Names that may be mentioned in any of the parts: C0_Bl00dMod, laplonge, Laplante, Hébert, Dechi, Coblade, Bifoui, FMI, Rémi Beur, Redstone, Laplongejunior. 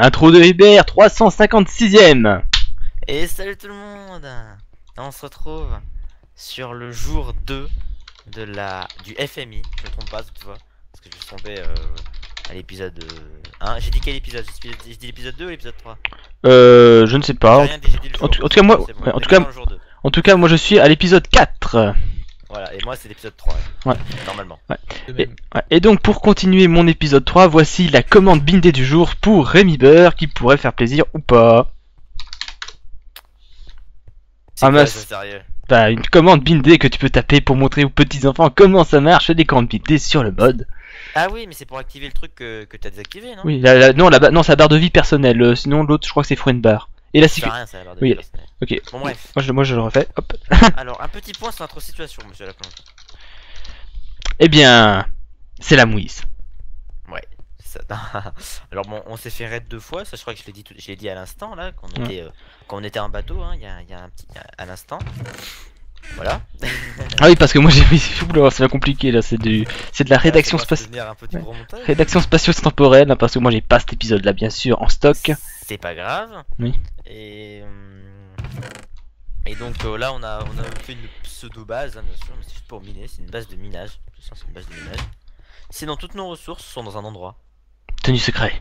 Intro de Hébert, 356e. Et salut tout le monde. On se retrouve sur le jour 2 de du FMI. Je me trompe pas toutefois, parce que je me suis trompé à l'épisode 1. J'ai dit quel épisode? J'ai dit l'épisode 2 ou l'épisode 3? Je ne sais pas. En tout cas moi je suis à l'épisode 4. Voilà, et moi c'est l'épisode 3, ouais. Normalement. Ouais. Et donc pour continuer mon épisode 3, voici la commande bindée du jour pour Rémi Beur qui pourrait faire plaisir ou pas. Ah mais sérieux. Bah une commande bindée que tu peux taper pour montrer aux petits enfants comment ça marche, des commandes bindées sur le mode. Ah oui, mais c'est pour activer le truc que t'as désactivé, non? Oui, non, c'est la barre de vie personnelle, sinon l'autre je crois que c'est friend bar. Et la sécurité. Oui, ok. Bon, bref. Moi je le refais. Hop. Alors, un petit point sur notre situation, monsieur Laplante. Eh bien, c'est la mouise. Ouais. Ça... Alors bon, on s'est fait raid 2 fois. Ça, je crois que je l'ai dit à l'instant là, qu'on était en bateau. Hein, il y a un petit à l'instant. Voilà. Ah oui, parce que moi j'ai mis. C'est bien compliqué là. C'est de la rédaction spatiale. Rédaction spatio-temporelle, hein, parce que moi j'ai pas cet épisode là, bien sûr, en stock. C'est pas grave. Oui. Et donc là on a fait une pseudo base, hein, bien sûr, mais c'est juste pour miner, c'est une base de minage. Sinon toutes nos ressources sont dans un endroit. Tenue secret.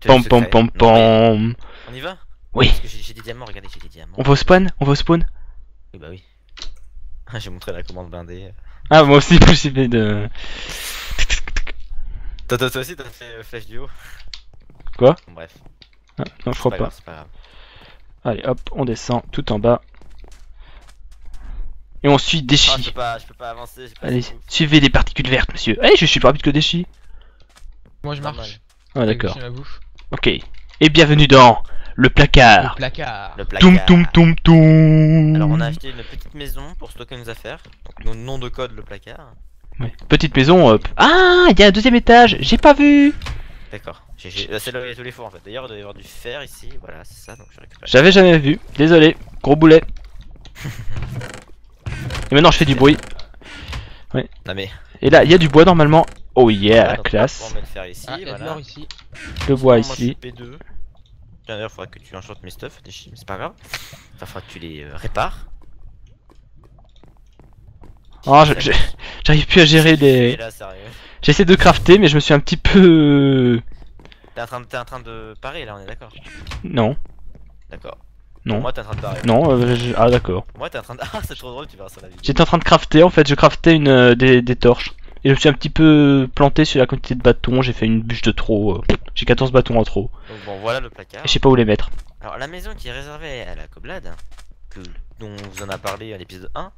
Pom pom pom pom. On y va? Oui. J'ai des diamants, regardez, j'ai des diamants. On va au spawn? Oui bah oui. J'ai montré la commande blindée. Ah moi aussi possible de. Toi aussi t'as fait flèche du haut. Quoi? Bon, bref. Ah, non je crois pas. C'est pas grave. Allez hop, on descend tout en bas. Et on suit Dechi. Ah, je peux pas avancer. Allez, suivez les particules vertes, monsieur. Allez, je suis plus rapide que Dechi. Moi je marche. Ah d'accord. Ok. Et bienvenue dans le placard. Le placard. Toum toum toum. Alors on a acheté une petite maison pour stocker nos affaires. Donc nom de code le placard. Ouais. Petite maison. Ah, il y a un deuxième étage. J'ai pas vu. D'accord, c'est là où il y a tous les fours en fait. D'ailleurs, il doit y avoir du fer ici, voilà, c'est ça, donc je récupère. J'avais jamais vu, désolé, gros boulet. Et maintenant je fais du bruit. Ouais. Non, mais... Et là, il y a du bois normalement. Oh yeah, ah, classe. On met le fer ici, ah, voilà. Le bois ici. P2. D'ailleurs, faudra que tu enchantes mes stuff, c'est pas grave. Enfin, faudra que tu les répares. Oh, j'arrive plus à gérer des... J'essaie de crafter mais je me suis un petit peu... T'es en train de parer là, on est d'accord? Non. D'accord. Non. Moi t'es en train de parer. Non, ah d'accord. Moi t'es en train de... Ah c'est trop drôle, tu verras ça la vidéo. J'étais en train de crafter en fait, je craftais des torches. Et je me suis un petit peu planté sur la quantité de bâtons, j'ai fait une bûche de trop. J'ai 14 bâtons en trop. Donc bon, voilà le placard. Et je sais pas où les mettre. Alors la maison qui est réservée à la Coblade, dont on vous en a parlé à l'épisode 1,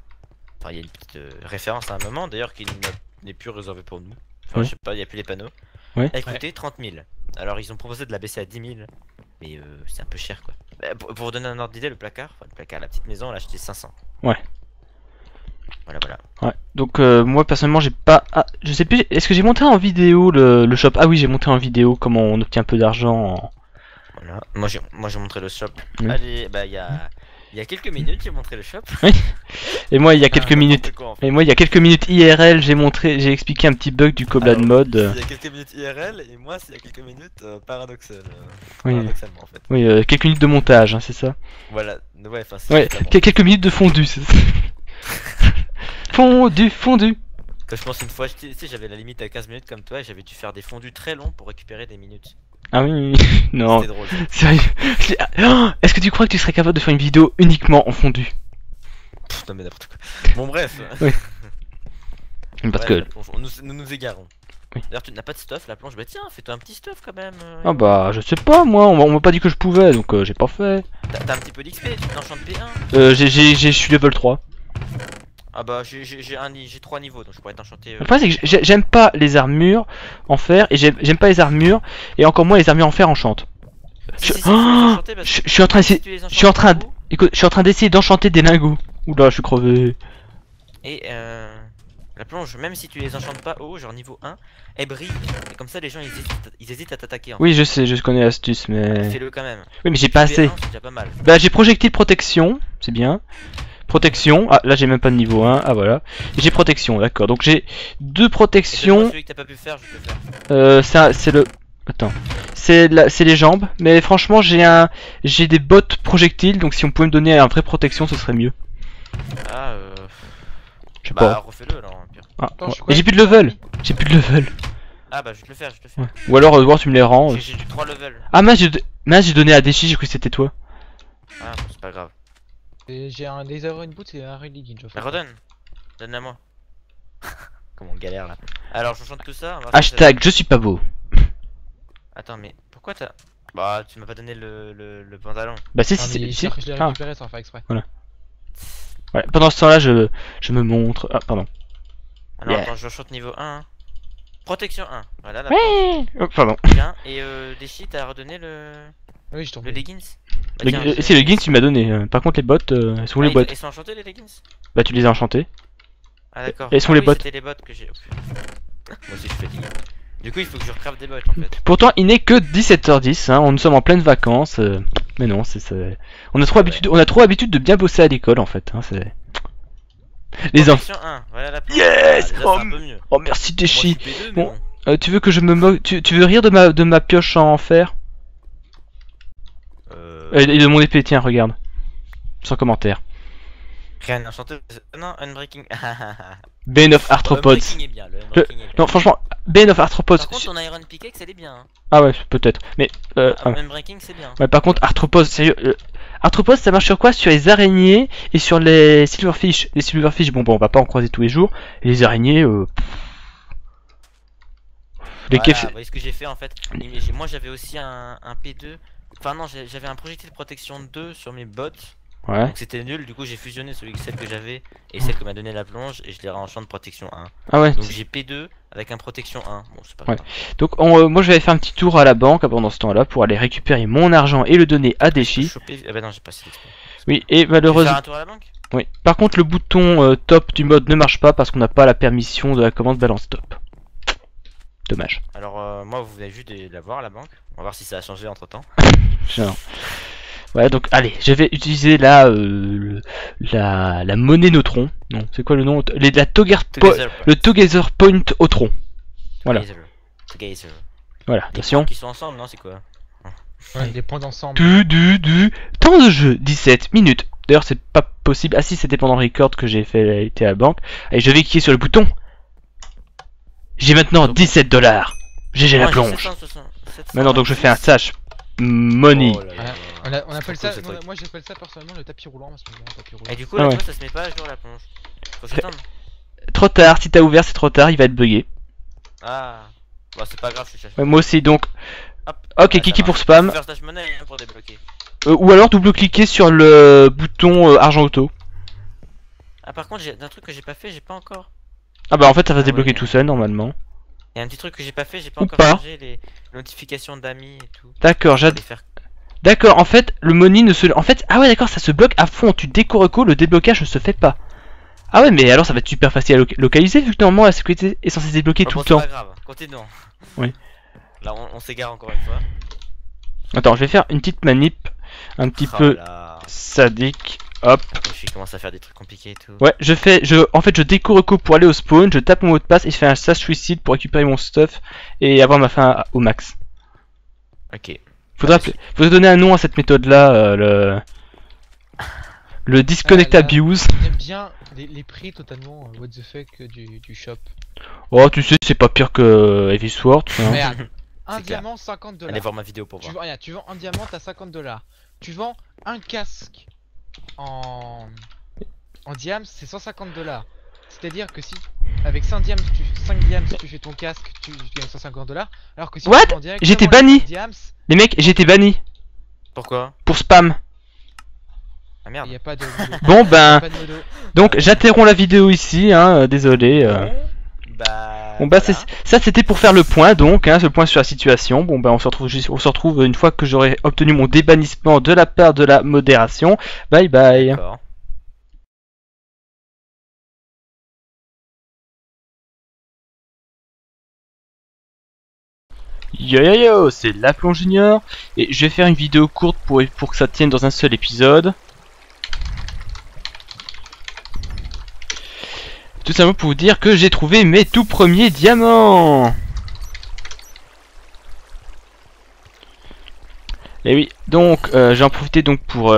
enfin, il y a une petite référence à un moment d'ailleurs qui n'est plus réservé pour nous. Enfin, oui. Je sais pas, il n'y a plus les panneaux. Oui. Elle coûtait 30 000. Alors ils ont proposé de la baisser à 10 000. Mais c'est un peu cher quoi. Pour vous donner un ordre d'idée, la petite maison, elle a acheté 500. Ouais. Voilà, voilà. Ouais. Donc moi personnellement, j'ai pas. Ah, je sais plus, est-ce que j'ai monté en vidéo le shop? Ah oui, j'ai monté en vidéo comment on obtient un peu d'argent. En... Voilà. Moi j'ai montré le shop. Oui. Allez, bah il y a. Oui. Il y a quelques minutes j'ai montré le shop. Oui. Et moi il y a quelques minutes. Quoi, en fait. Et moi il y a quelques minutes IRL j'ai expliqué un petit bug du Coblad mode. Il y a quelques minutes IRL et moi c'est il y a quelques minutes paradoxal. Oui. Paradoxalement en fait. Oui, quelques minutes de montage, hein, c'est ça. Voilà. Ouais, enfin c'est quelques minutes de fondu, c'est ça. fondu. Quand je pense une fois, tu sais, j'avais la limite à 15 minutes comme toi et j'avais dû faire des fondus très longs pour récupérer des minutes. Ah oui, non. C'était drôle. Sérieux. Est-ce que tu crois que tu serais capable de faire une vidéo uniquement en fondu? Pff, non mais n'importe quoi. Bon bref. Oui. Parce ouais, que... Nous égarons. Oui. D'ailleurs tu n'as pas de stuff, la planche. Bah tiens, fais-toi un petit stuff quand même. Ah bah je sais pas moi, on m'a pas dit que je pouvais donc j'ai pas fait. T'as un petit peu d'XP, tu t'enchantes P1. Je suis level 3. Ah bah j'ai 3 niveaux donc je pourrais t'enchanter. Le problème c'est que j'aime pas les armures en fer et j'aime pas les armures et encore moins les armures en fer enchantent. Je suis en train d'essayer d'enchanter des lingots. Oula je suis crevé. Et la plonge, même si tu les enchantes pas haut, genre niveau 1, elle brille et comme ça les gens ils hésitent à t'attaquer. Oui je sais, je connais l'astuce mais... Fais-le quand même. Oui mais j'ai pas assez. Bah j'ai projectile protection, c'est bien. Protection, ah là j'ai même pas de niveau 1, ah voilà. J'ai protection, d'accord, donc j'ai 2 protections. Celui que t'as pas pu faire, je peux faire. C'est le Attends. C'est les jambes. Mais franchement, j'ai des bottes projectiles. Donc si on pouvait me donner un vrai protection, ce serait mieux. Ah, je sais pas. Refais-le alors. Pire. Ah, attends, ouais. Mais j'ai plus de level. J'ai plus de level. Ah bah, je vais te le faire. Je vais te le faire. Ouais. Ou alors, voir, tu me les rends. J'ai du 3 levels. Ah, mince, j'ai donné à Dechi. J'ai cru que c'était toi. Ah, c'est pas grave. J'ai un laser and boot et un religion. Redonne. Donne à moi. Comme on galère là. Alors, je chante tout ça. Hashtag, je suis pas beau. Attends, mais pourquoi t'as... Bah, tu m'as pas donné le pantalon. Bah si, si, si. Je l'ai récupéré sans faire exprès. Voilà. Ouais, pendant ce temps-là, je me montre... Ah, pardon. Ah non, attends, je chante niveau 1. Hein. Protection 1. Voilà, là. Ouais. Oh, pardon. Bien, et Dechi, t'as redonné le... Oui, je t'en prie. Le leggings bah, si, le leggings, tu m'as donné. Par contre, les bottes, elles sont où les bottes? Elles sont enchantées, les leggings? Bah, tu les as enchantées. Ah d'accord. Elles sont les bottes. C'était les bottes que j'ai... Moi aussi, je suis fatigué. Du coup, il faut que je recrave des bots en fait. Pourtant, il n'est que 17h10, hein, nous sommes en pleine vacances. Mais non, c'est... On a trop habitude de bien bosser à l'école en fait. Hein, les enfants. Voilà, yes, ah, oh merci Dechi. Bon, tu veux que je me moque... Tu veux rire de ma pioche en fer et de mon épée, tiens, regarde. Sans commentaire. Rien enchanté. Non, Unbreaking. Bane of Arthropods. Non, franchement, Bane of Arthropods. Par contre, ton Iron Pickaxe, elle est bien. Hein. Ah ouais, peut-être. Mais. Unbreaking, c'est bien. Ouais, par contre, Arthropods, sérieux. Arthropods, ça marche sur quoi? Sur les araignées et sur les Silverfish. Les Silverfish, bon, on va pas en croiser tous les jours. Et les araignées. Les voilà, vous voyez ce que j'ai fait en fait. Moi, j'avais aussi un P2. Enfin, non, j'avais un projectile protection 2 sur mes bottes. Ouais. Donc c'était nul, du coup j'ai fusionné celle que j'avais et celle que m'a donné la plonge et je l'ai renchant de protection 1. Ah ouais. Donc j'ai P2 avec un protection 1. Bon, c'est pas grave. Donc moi je vais aller faire un petit tour à la banque pendant ce temps là pour aller récupérer mon argent et le donner à Dechi. Ah bah non, j'ai pas assez d'expérience. Oui, et malheureusement. Tu veux faire un tour à la banque ? Oui. Par contre, le bouton top du mode ne marche pas parce qu'on n'a pas la permission de la commande balance top. Dommage. Alors moi vous venez juste de la voir à la banque. On va voir si ça a changé entre temps. Genre. Ouais, donc allez, je vais utiliser la monnaie neutron. Non, c'est quoi le nom? Le Together Point au tronc. Voilà. Together. Voilà, attention. Qui sont ensemble, non? C'est quoi? Ouais, des points d'ensemble. Temps de jeu, 17 minutes. D'ailleurs, c'est pas possible. Ah si, c'était pendant le record que j'ai fait à la banque. Allez, je vais cliquer sur le bouton. J'ai maintenant $17. GG la plonge. Maintenant, donc je fais un stage. Money. Oh là là. On appelle ça, non, moi j'appelle ça personnellement le tapis roulant. Et du coup, là, ça se met pas à jour la plonge. Faut s'éteindre. Trop tard, si t'as ouvert, c'est trop tard, il va être bugué. Ah, bah c'est pas grave, je suis chassé. Moi aussi, donc. Hop. Ok, cliquez pour spam. Faut faire slash money, hein, pour débloquer. Ou alors double-cliquer sur le bouton argent auto. Ah, par contre, j'ai un truc que j'ai pas fait, j'ai pas encore. Ah, bah en fait, ça va se débloquer tout seul normalement. Il y a un petit truc que j'ai pas fait, j'ai pas encore changé les notifications d'amis et tout. D'accord, j'adore. D'accord, en fait, le money ne se... En fait, ah ouais, d'accord, ça se bloque à fond. Tu décoreco, le déblocage ne se fait pas. Ah ouais, mais alors ça va être super facile à localiser vu que normalement la sécurité est censée se débloquer tout le temps. C'est pas grave, continuons. Oui. Là, on s'égare encore une fois. Attends, je vais faire une petite manip un petit peu sadique. Hop. Je commence à faire des trucs compliqués et tout. Ouais, en fait, je décoreco pour aller au spawn, je tape mon mot de passe et je fais un slash suicide pour récupérer mon stuff et avoir ma fin au max. Ok. Faudrait donner un nom à cette méthode là, le disconnect abuse. J'aime bien les prix totalement what the fuck du shop. Oh, tu sais, c'est pas pire que Heavy Sword. Merde. Un diamant, $50. Allez voir ma vidéo pour voir. Tu vends un diamant, t'as $50. Tu vends un casque en diamant, c'est $150. C'est-à-dire que si avec 5 diams tu fais ton casque, tu gagnes $150. Alors que si what? J'étais banni. Les mecs, j'étais banni. Pourquoi? Pour spam. Ah merde. Y a pas de... Bon ben, donc j'interromps la vidéo ici, hein, désolé. Bon bah voilà. Ça c'était pour faire le point donc, hein, ce point sur la situation. Bon bah on se retrouve une fois que j'aurai obtenu mon débannissement de la part de la modération. Bye bye. Yo yo yo, c'est Laplongejunior et je vais faire une vidéo courte pour que ça tienne dans un seul épisode. Tout simplement pour vous dire que j'ai trouvé mes tout premiers diamants. Et oui, donc j'en profité donc pour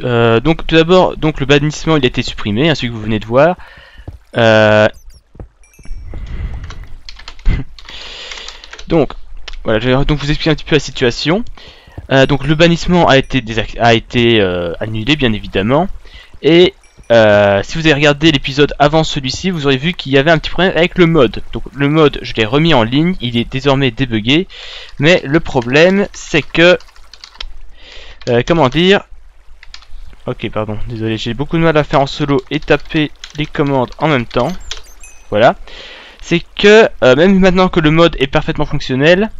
donc tout d'abord, donc le bannissement il a été supprimé, hein, celui que vous venez de voir. Donc voilà, je vais donc vous expliquer un petit peu la situation. Donc le bannissement a été annulé bien évidemment. Et si vous avez regardé l'épisode avant celui-ci, vous aurez vu qu'il y avait un petit problème avec le mode. Donc le mode, je l'ai remis en ligne, il est désormais débugué. Mais le problème, c'est que... comment dire... Ok, pardon, désolé, j'ai beaucoup de mal à faire en solo et taper les commandes en même temps. Voilà. C'est que, même maintenant que le mode est parfaitement fonctionnel...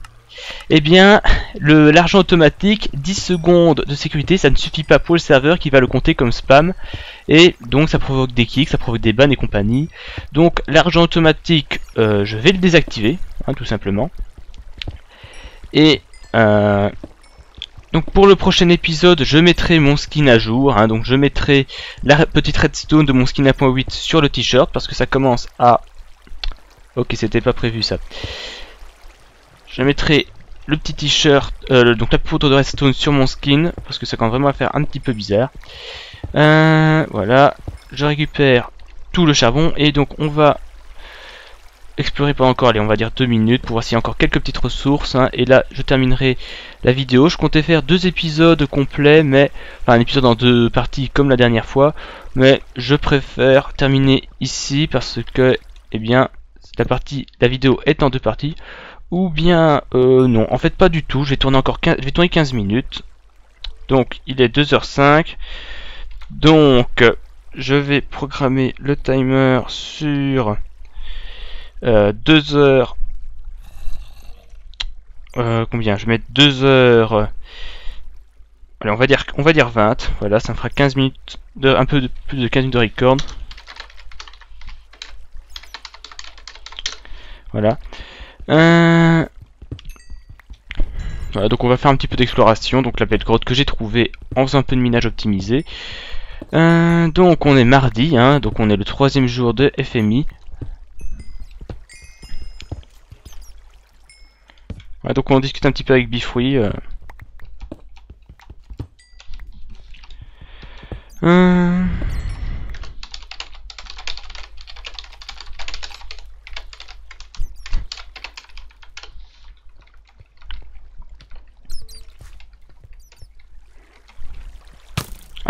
Eh bien, l'argent automatique, 10 secondes de sécurité, ça ne suffit pas pour le serveur qui va le compter comme spam. Et donc ça provoque des kicks, ça provoque des bans et compagnie. Donc l'argent automatique, je vais le désactiver, hein, tout simplement. Et donc pour le prochain épisode, je mettrai mon skin à jour. Hein, donc je mettrai la petite redstone de mon skin 1.8 sur le t-shirt parce que ça commence à... Ok, c'était pas prévu ça. Je mettrai le petit t-shirt, donc la photo de redstone sur mon skin, parce que ça commence vraiment à faire un petit peu bizarre. Voilà, je récupère tout le charbon, et donc on va explorer pendant encore, allez, on va dire 2 minutes, pour voir s'il y a encore quelques petites ressources, hein, et là, je terminerai la vidéo. Je comptais faire 2 épisodes complets, mais, enfin, un épisode en 2 parties, comme la dernière fois, mais je préfère terminer ici, parce que, eh bien, la vidéo est en 2 parties, ou bien, non, en fait pas du tout, je vais tourner encore 15 minutes. Donc, il est 2h05. Donc, je vais programmer le timer sur 2h... combien? Je vais mettre 2h... Allez, on va dire 20. Voilà, ça me fera 15 minutes, un peu plus de 15 minutes de record. Voilà. Voilà, donc on va faire un petit peu d'exploration. Donc la belle grotte que j'ai trouvée en faisant un peu de minage optimisé. Donc on est mardi, hein, donc on est le 3e jour de FMI. Voilà, donc on discute un petit peu avec Bifoui.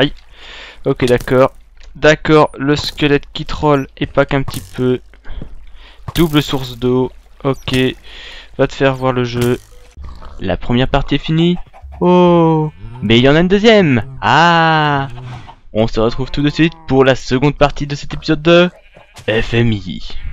Aïe. Ok, d'accord. D'accord, le squelette qui troll et pas qu'un petit peu. Double source d'eau. Ok. Va te faire voir le jeu. La première partie est finie. Oh. Mais il y en a une deuxième. Ah. On se retrouve tout de suite pour la seconde partie de cet épisode de FMI.